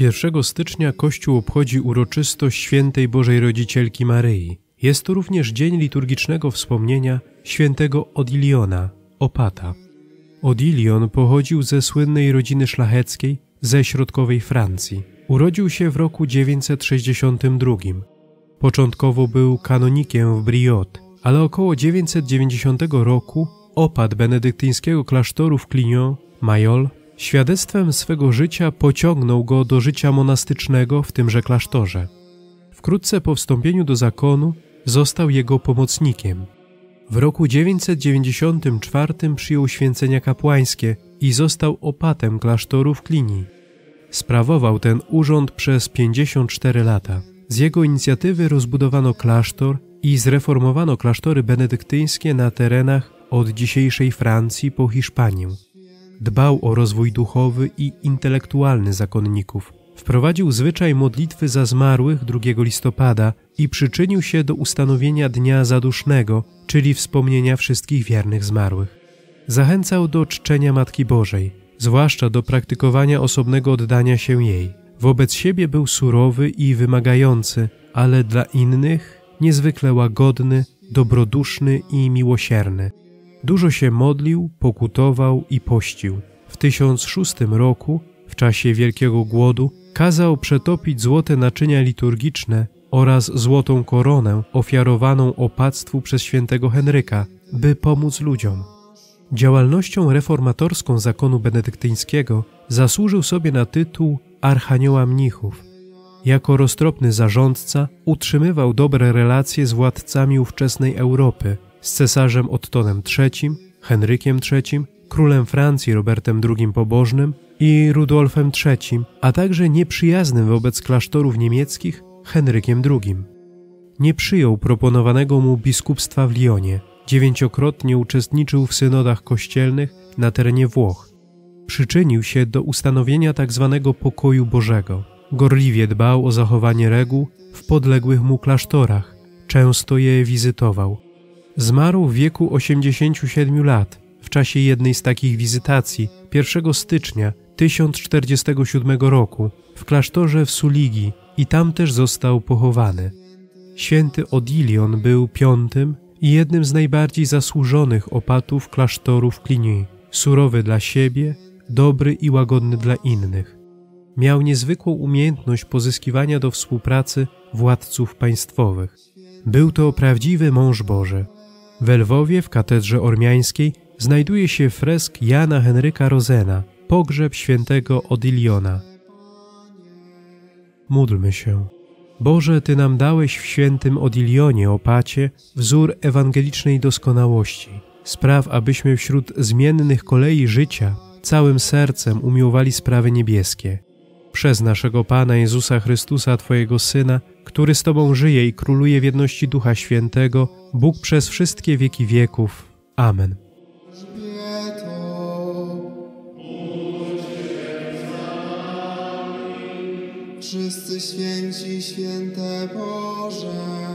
1 stycznia Kościół obchodzi uroczystość Świętej Bożej Rodzicielki Maryi. Jest to również dzień liturgicznego wspomnienia świętego Odiliona, opata. Odilion pochodził ze słynnej rodziny szlacheckiej ze środkowej Francji. Urodził się w roku 962. Początkowo był kanonikiem w Briot, ale około 990 roku opat benedyktyńskiego klasztoru w Cluny, Majol, świadectwem swego życia pociągnął go do życia monastycznego w tymże klasztorze. Wkrótce po wstąpieniu do zakonu został jego pomocnikiem. W roku 994 przyjął święcenia kapłańskie i został opatem klasztoru w Klini. Sprawował ten urząd przez 54 lata. Z jego inicjatywy rozbudowano klasztor i zreformowano klasztory benedyktyńskie na terenach od dzisiejszej Francji po Hiszpanię. Dbał o rozwój duchowy i intelektualny zakonników. Wprowadził zwyczaj modlitwy za zmarłych 2 listopada i przyczynił się do ustanowienia Dnia Zadusznego, czyli wspomnienia wszystkich wiernych zmarłych. Zachęcał do czczenia Matki Bożej, zwłaszcza do praktykowania osobnego oddania się jej. Wobec siebie był surowy i wymagający, ale dla innych niezwykle łagodny, dobroduszny i miłosierny. Dużo się modlił, pokutował i pościł. W 1006 roku, w czasie Wielkiego Głodu, kazał przetopić złote naczynia liturgiczne oraz złotą koronę ofiarowaną opactwu przez świętego Henryka, by pomóc ludziom. Działalnością reformatorską zakonu benedyktyńskiego zasłużył sobie na tytuł Archanioła Mnichów. Jako roztropny zarządca utrzymywał dobre relacje z władcami ówczesnej Europy, z cesarzem Ottonem III, Henrykiem III, królem Francji Robertem II Pobożnym i Rudolfem III, a także nieprzyjaznym wobec klasztorów niemieckich Henrykiem II. Nie przyjął proponowanego mu biskupstwa w Lyonie. 9-krotnie uczestniczył w synodach kościelnych na terenie Włoch. Przyczynił się do ustanowienia tzw. pokoju Bożego. Gorliwie dbał o zachowanie reguł w podległych mu klasztorach. Często je wizytował. Zmarł w wieku 87 lat w czasie jednej z takich wizytacji 1 stycznia 1047 roku w klasztorze w Suligi i tam też został pochowany. Święty Odilion był 5. i jednym z najbardziej zasłużonych opatów klasztorów Cluny. Surowy dla siebie, dobry i łagodny dla innych. Miał niezwykłą umiejętność pozyskiwania do współpracy władców państwowych. Był to prawdziwy mąż Boży. We Lwowie w katedrze ormiańskiej znajduje się fresk Jana Henryka Rosena, pogrzeb świętego Odiliona. Módlmy się. Boże, Ty nam dałeś w świętym Odilionie, opacie, wzór ewangelicznej doskonałości. Spraw, abyśmy wśród zmiennych kolei życia całym sercem umiłowali sprawy niebieskie. Przez naszego Pana Jezusa Chrystusa, Twojego Syna, który z Tobą żyje i króluje w jedności Ducha Świętego, Bóg przez wszystkie wieki wieków. Amen. Wszyscy święci, święte Boże.